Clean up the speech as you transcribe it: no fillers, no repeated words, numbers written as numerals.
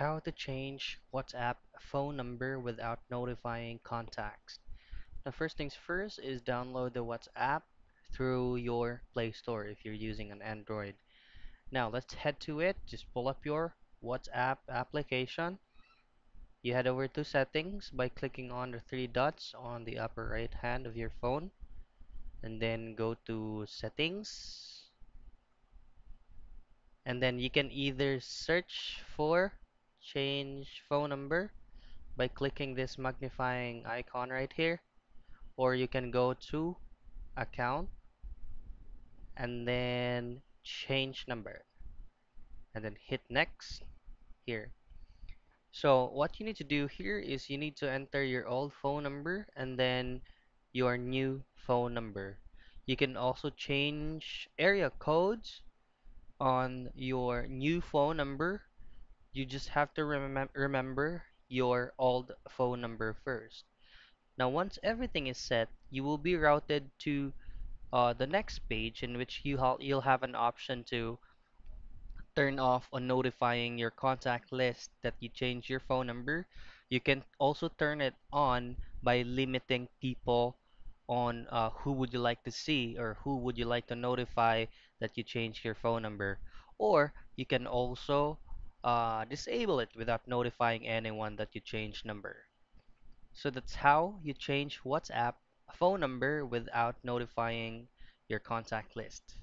How to change WhatsApp phone number without notifying contacts. Now, first things first is download the WhatsApp through your Play Store if you're using an Android. Now let's head to it. Just pull up your WhatsApp application. You head over to settings by clicking on the three dots on the upper right hand of your phone, and then go to settings, and then you can either search for change phone number by clicking this magnifying icon right here, or you can go to account and then change number and then hit next here. So what you need to do here is you need to enter your old phone number and then your new phone number. You can also change area codes on your new phone number. You just have to remember your old phone number first. Now once everything is set, you will be routed to the next page in which you'll have an option to turn off on notifying your contact list that you change your phone number. You can also turn it on by limiting people on who would you like to see or who would you like to notify that you changed your phone number. Or you can also disable it without notifying anyone that you changed number. So that's how you change WhatsApp phone number without notifying your contact list.